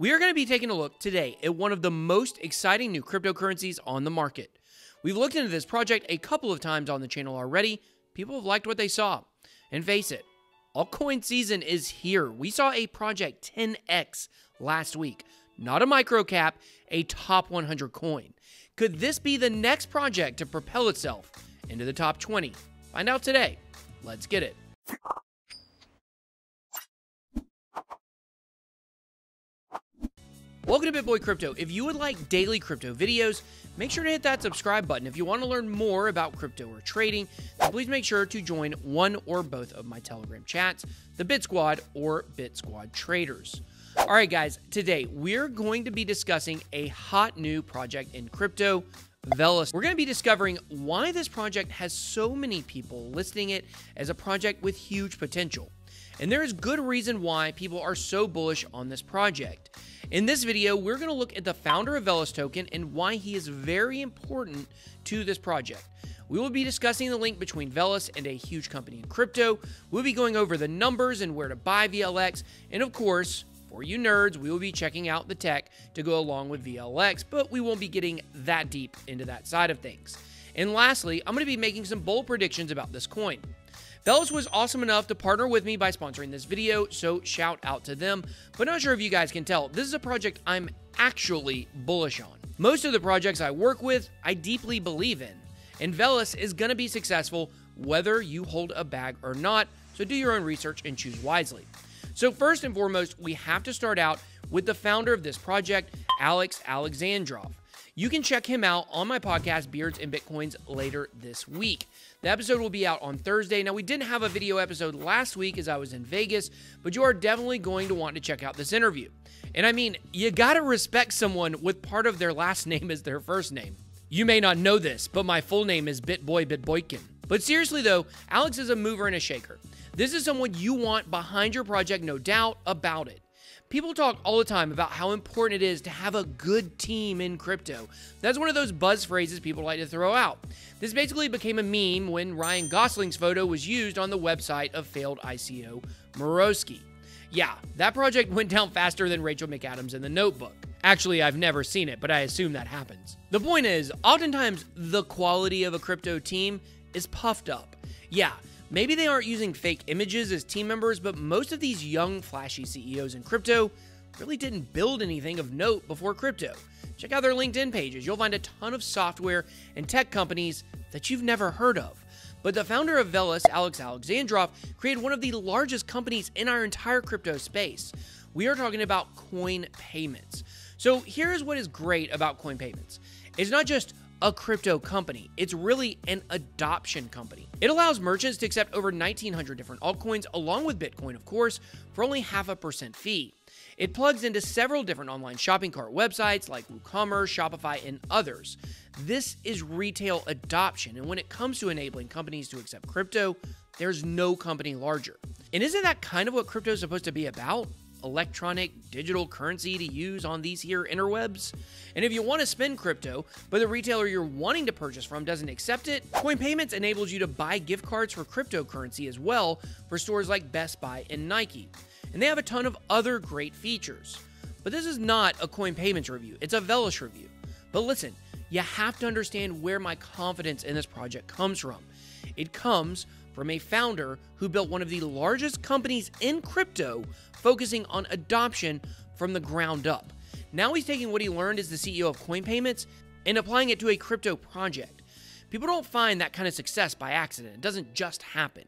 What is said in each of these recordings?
We are going to be taking a look today at one of the most exciting new cryptocurrencies on the market. We've looked into this project a couple of times on the channel already. People have liked what they saw. And face it, altcoin season is here. We saw a project 10x last week. Not a micro cap, a top 100 coin. Could this be the next project to propel itself into the top 20? Find out today. Let's get it. Welcome to BitBoy Crypto. If you would like daily crypto videos, make sure to hit that subscribe button. If you want to learn more about crypto or trading, then please make sure to join one or both of my Telegram chats, the BitSquad or BitSquad Traders. All right, guys, today we're going to be discussing a hot new project in crypto, Velas. We're going to be discovering why this project has so many people listing it as a project with huge potential. And there is good reason why people are so bullish on this project. In this video, we're going to look at the founder of Velas token and why he is very important to this project. We will be discussing the link between Velas and a huge company in crypto. We'll be going over the numbers and where to buy VLX. And of course, for you nerds, we will be checking out the tech to go along with VLX, but we won't be getting that deep into that side of things. And lastly, I'm going to be making some bold predictions about this coin. Velas was awesome enough to partner with me by sponsoring this video, so shout out to them. But not sure if you guys can tell, this is a project I'm actually bullish on. Most of the projects I work with, I deeply believe in. And Velas is going to be successful whether you hold a bag or not, so do your own research and choose wisely. So first and foremost, we have to start out with the founder of this project, Alex Alexandrov. You can check him out on my podcast, Beards and Bitcoins, later this week. The episode will be out on Thursday. Now, we didn't have a video episode last week as I was in Vegas, but you are definitely going to want to check out this interview. And I mean, you gotta respect someone with part of their last name as their first name. You may not know this, but my full name is BitBoy Bitboykin. But seriously though, Alex is a mover and a shaker. This is someone you want behind your project, no doubt about it. People talk all the time about how important it is to have a good team in crypto. That's one of those buzz phrases people like to throw out. This basically became a meme when Ryan Gosling's photo was used on the website of failed ICO Morosky. Yeah, that project went down faster than Rachel McAdams in The Notebook. Actually, I've never seen it, but I assume that happens. The point is, oftentimes, the quality of a crypto team is puffed up. Yeah. Maybe they aren't using fake images as team members, but most of these young, flashy CEOs in crypto really didn't build anything of note before crypto. Check out their LinkedIn pages. You'll find a ton of software and tech companies that you've never heard of. But the founder of Velas, Alex Alexandrov, created one of the largest companies in our entire crypto space. We are talking about CoinPayments. So here's what is great about CoinPayments. It's not just a crypto company. It's really an adoption company. It allows merchants to accept over 1,900 different altcoins, along with Bitcoin, of course, for only 0.5% fee. It plugs into several different online shopping cart websites like WooCommerce, Shopify, and others. This is retail adoption, and when it comes to enabling companies to accept crypto, there's no company larger. And isn't that kind of what crypto is supposed to be about? Electronic digital currency to use on these here interwebs? And if you want to spend crypto, but the retailer you're wanting to purchase from doesn't accept it, CoinPayments enables you to buy gift cards for cryptocurrency as well for stores like Best Buy and Nike. And they have a ton of other great features. But this is not a CoinPayments review, it's a Velas review. But listen, you have to understand where my confidence in this project comes from. It comes from a founder who built one of the largest companies in crypto, focusing on adoption from the ground up. Now he's taking what he learned as the CEO of CoinPayments and applying it to a crypto project. People don't find that kind of success by accident. It doesn't just happen.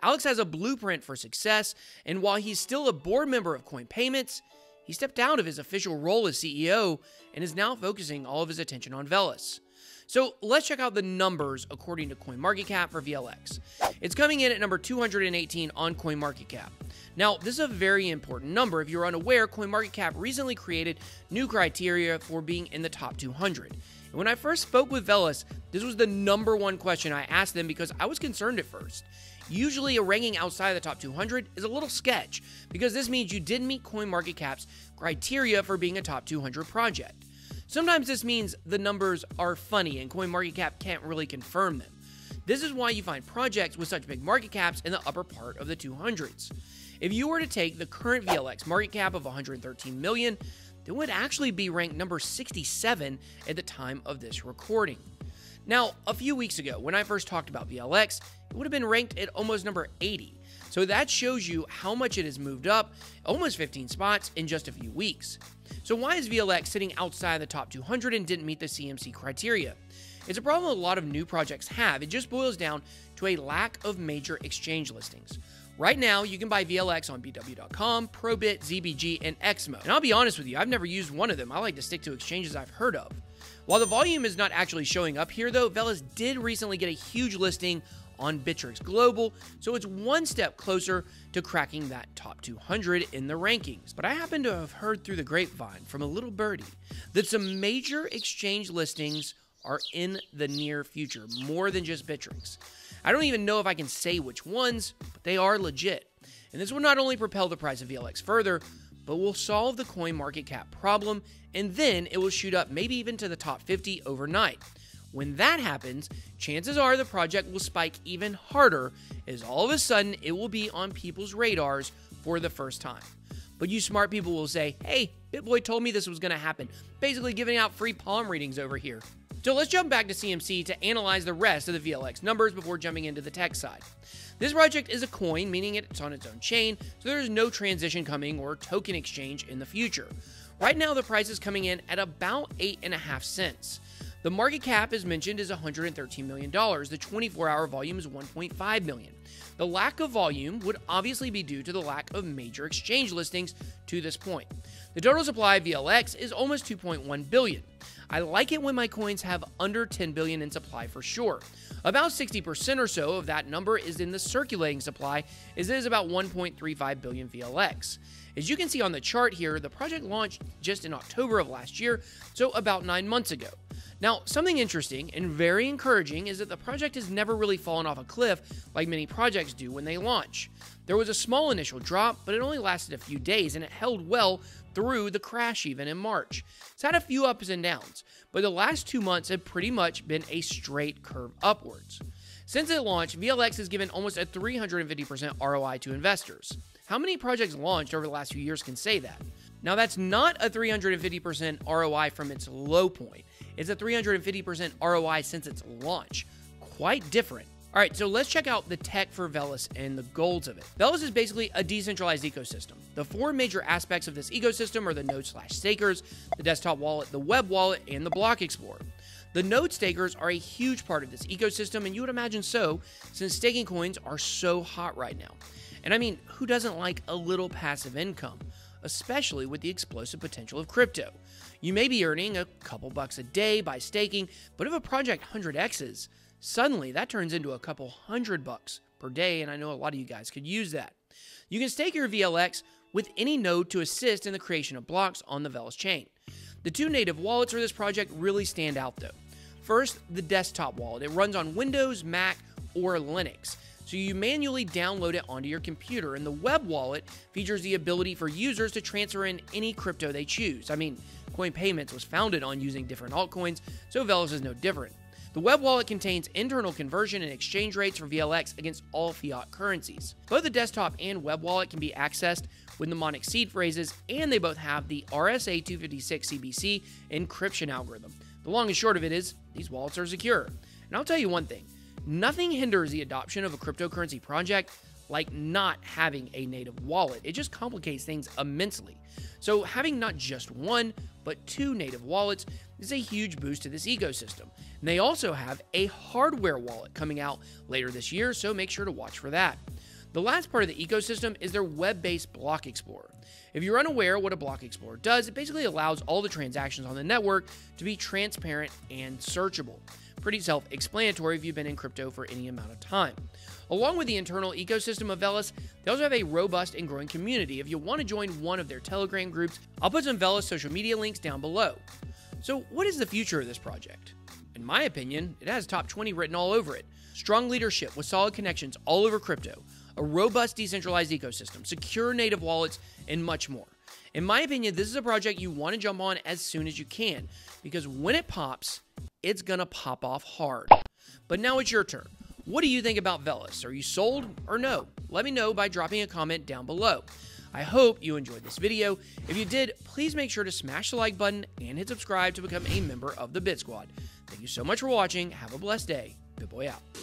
Alex has a blueprint for success, and while he's still a board member of CoinPayments, he stepped out of his official role as CEO and is now focusing all of his attention on Velas. So let's check out the numbers according to CoinMarketCap for VLX. It's coming in at number 218 on CoinMarketCap. Now, this is a very important number. If you're unaware, CoinMarketCap recently created new criteria for being in the top 200. And when I first spoke with Velas, this was the number one question I asked them because I was concerned at first. Usually, a ranking outside the top 200 is a little sketch because this means you didn't meet CoinMarketCap's criteria for being a top 200 project. Sometimes this means the numbers are funny and CoinMarketCap can't really confirm them. This is why you find projects with such big market caps in the upper part of the 200s. If you were to take the current VLX market cap of 113 million, they would actually be ranked number 67 at the time of this recording. Now, a few weeks ago, when I first talked about VLX, it would have been ranked at almost number 80. So that shows you how much it has moved up, almost 15 spots in just a few weeks. So why is VLX sitting outside the top 200 and didn't meet the CMC criteria? It's a problem a lot of new projects have. It just boils down to a lack of major exchange listings. Right now, you can buy VLX on BW.com, ProBit, ZBG, and Exmo. And I'll be honest with you, I've never used one of them. I like to stick to exchanges I've heard of. While the volume is not actually showing up here, though, Velas did recently get a huge listing on Bittrex Global, so it's one step closer to cracking that top 200 in the rankings. But I happen to have heard through the grapevine from a little birdie that some major exchange listings are in the near future, more than just Bittrex. I don't even know if I can say which ones, but they are legit. And this will not only propel the price of VLX further, but will solve the CoinMarketCap problem, and then it will shoot up maybe even to the top 50 overnight. When that happens, chances are the project will spike even harder, as all of a sudden it will be on people's radars for the first time. But you smart people will say, hey, BitBoy told me this was going to happen, basically giving out free palm readings over here. So let's jump back to CMC to analyze the rest of the VLX numbers before jumping into the tech side. This project is a coin, meaning it's on its own chain, so there is no transition coming or token exchange in the future. Right now, the price is coming in at about 8.5 cents. The market cap, as mentioned, is $113 million. The 24-hour volume is 1.5 million. The lack of volume would obviously be due to the lack of major exchange listings to this point. The total supply of VLX is almost 2.1 billion. I like it when my coins have under 10 billion in supply for sure. About 60% or so of that number is in the circulating supply, as it is about 1.35 billion VLX. As you can see on the chart here, the project launched just in October of last year, so about 9 months ago. Now, something interesting and very encouraging is that the project has never really fallen off a cliff like many projects do when they launch. There was a small initial drop, but it only lasted a few days, and it held well through the crash even in March. It's had a few ups and downs, but the last 2 months have pretty much been a straight curve upwards. Since it launched, VLX has given almost a 350% ROI to investors. How many projects launched over the last few years can say that? Now, that's not a 350% ROI from its low point. It's a 350% ROI since its launch. Quite different. All right, so let's check out the tech for Velas and the goals of it. Velas is basically a decentralized ecosystem. The four major aspects of this ecosystem are the node/stakers, the desktop wallet, the web wallet, and the block explorer. The node stakers are a huge part of this ecosystem, and you would imagine so, since staking coins are so hot right now. And I mean, who doesn't like a little passive income, especially with the explosive potential of crypto? You may be earning a couple bucks a day by staking, but if a project 100x's, suddenly, that turns into a couple $100 per day, and I know a lot of you guys could use that. You can stake your VLX with any node to assist in the creation of blocks on the Velas chain. The two native wallets for this project really stand out, though. First, the desktop wallet. It runs on Windows, Mac, or Linux, so you manually download it onto your computer, and the web wallet features the ability for users to transfer in any crypto they choose. I mean, CoinPayments was founded on using different altcoins, so Velas is no different. The web wallet contains internal conversion and exchange rates for VLX against all fiat currencies. Both the desktop and web wallet can be accessed with mnemonic seed phrases, and they both have the RSA 256 CBC encryption algorithm. The long and short of it is, these wallets are secure. And I'll tell you one thing, nothing hinders the adoption of a cryptocurrency project like not having a native wallet. It just complicates things immensely. So having not just one, but two native wallets is a huge boost to this ecosystem. And they also have a hardware wallet coming out later this year, so make sure to watch for that. The last part of the ecosystem is their web-based block explorer. If you're unaware what a block explorer does, it basically allows all the transactions on the network to be transparent and searchable. Pretty self-explanatory if you've been in crypto for any amount of time. Along with the internal ecosystem of Velas, they also have a robust and growing community. If you want to join one of their Telegram groups, I'll put some Velas social media links down below. So what is the future of this project? In my opinion, it has top 20 written all over it. Strong leadership with solid connections all over crypto, a robust decentralized ecosystem, secure native wallets, and much more. In my opinion, this is a project you want to jump on as soon as you can, because when it pops, it's gonna pop off hard. But now it's your turn. What do you think about Velas? Are you sold or no? Let me know by dropping a comment down below. I hope you enjoyed this video. If you did, please make sure to smash the like button and hit subscribe to become a member of the BitSquad. Thank you so much for watching. Have a blessed day. BitBoy out.